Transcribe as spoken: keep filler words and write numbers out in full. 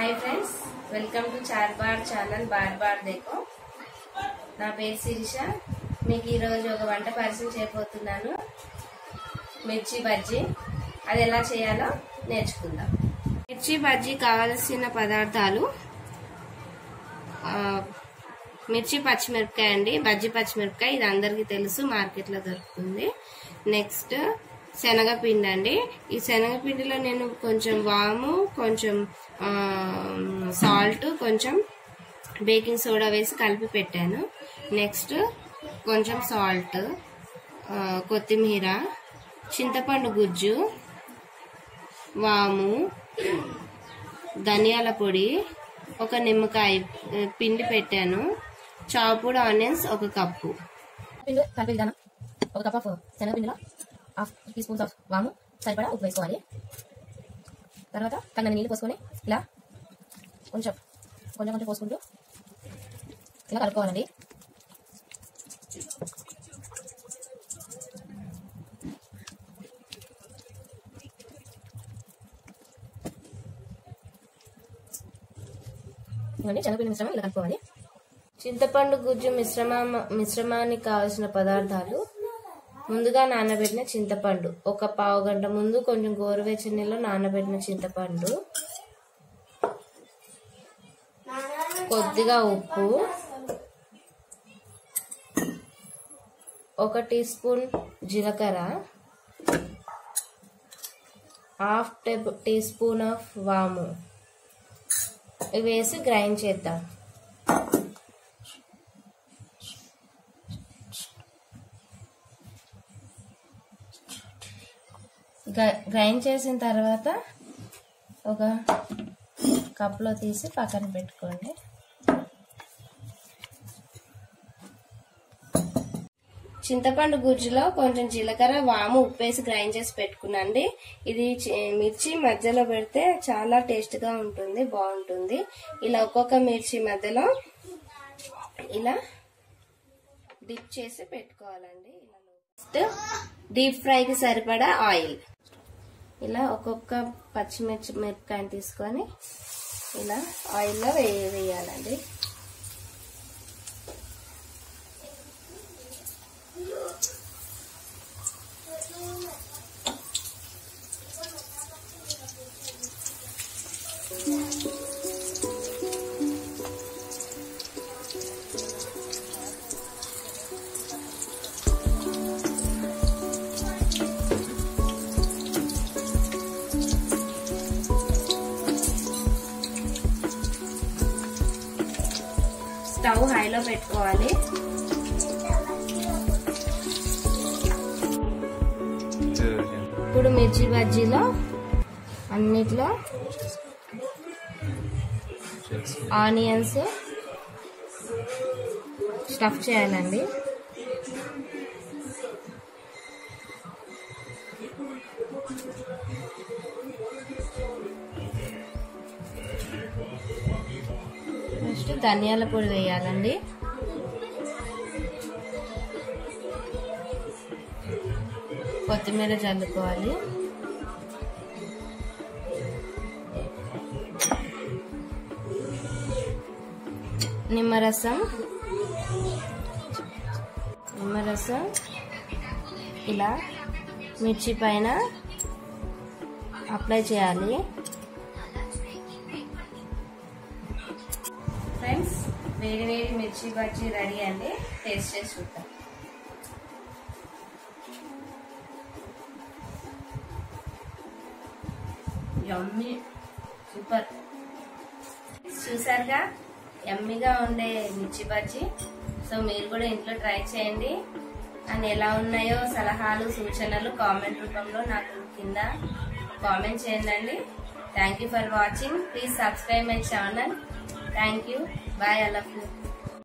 Hi friends, welcome to Charbar channel. बार बार देखो ना पेर शिरीष मीकी वंट परिचय चेयबोतुन्नानु। मिर्ची बज्जी अदि एला चेयालो नेर्चुकुंदाम। मिर्ची बज्जी कावाल्సిన पदार्थालु मिर्ची पच्चिमिरपकाय अंडी। बज्जी पच्चिमिरपकाय इदि अंदरिकी तेलुसु, मार्केट लो दొరుకుతుంది। नेक्स्ट శనగపిండి అండి। ఈ శనగపిండిలో నేను కొంచెం వాము, కొంచెం సాల్ట్, కొంచెం బేకింగ్ సోడా వేసి కలిపి పెట్టాను। నెక్స్ట్ కొంచెం సాల్ట్, కొత్తిమీర, చింతపండు గుజ్జు, వాము, ధనియాల పొడి, ఒక నిమ్మకాయ పిండి పెట్టాను। చాపుడ్ ఆనియన్స్ ఒక కప్పు పిండి కలిపి విధానం। ఒక కప్పు శనగపిండిలో हाफ टी स्पून आफ वाम सरपड़ा उप वेवाली तरह कन्ना नीलू पोसको इला पोसकू इला कल चनपी मिश्रम इला कल चिंतपंडु गुज्जु मिश्रमा मिश्रमानिकि कावाल्సిన पदार्थालु। ముందుగా నానబెట్టిన చింతపండు ఒక పావు గంట ముందు కొంచెం గోరువెచ్చని నీళ్ళలో నానబెట్టిన చింతపండు, కొద్దిగా ఉప్పు, ఒక టీ స్పూన్ జీలకర్ర, హాఫ్ టీ స్పూన్ ఆఫ్ వాము వేసి గ్రైండ్ చేద్దాం। గ్రైండ్ చేసిన తర్వాత ఒక కప్పులో తీసి పక్కన పెట్టుకోండి। చింతపండు గుజ్జులో కొంచెం జీలకర్ర, వాము, ఉప్పేసి గ్రైండ్ చేసి పెట్టుకునండి। ఇది మిర్చి మధ్యలో పెడితే చాలా టేస్ట్గా ఉంటుంది, బాగుంటుంది। ఇలా ఒక్కొక్క మిర్చి మధ్యలో ఇలా డిప్ చేసి పెట్టుకోవాలండి। డీప్ ఫ్రైకి సరిపడా ఆయిల్ ఇలా ఒక్కొక్క పచ్చిమిర్చి మిరపకాయని తీసుకొని ఇలా ఆయిల్లో వేయాలండి। స్టవ్ హైలో పెట్టుకోవాలి। ఇప్పుడు మిర్చి బజ్జీలో అన్నిట్లో ఆనియన్స్ స్టఫ్ చేయాలండి। ధనియాల పొడి వేయాలండి। కొత్తిమీర చల్లుకోవాలి। నిమ్మరసం నిమ్మరసం ఇలా మిర్చి పైన అప్లై చేయాలి। ఫ్రెండ్స్, వేడి వేడి మిర్చి బజ్జీ రెడీ అండి। టేస్ట్ చేసి చూద్దాం। Yummy, super! చూసారుగా యమ్మీగా ఉండే మిర్చి బజ్జీ। సో మీరు కూడా ఇంట్లో ట్రై చేయండి అండ్ ఎలా ఉన్నాయో సలహాలు, సూచనలు కామెంట్ రూపంలో నాకు కింద కామెంట్ చేయండి అండి। Thank you for watching. Please subscribe my channel. Thank you. Bye all of you.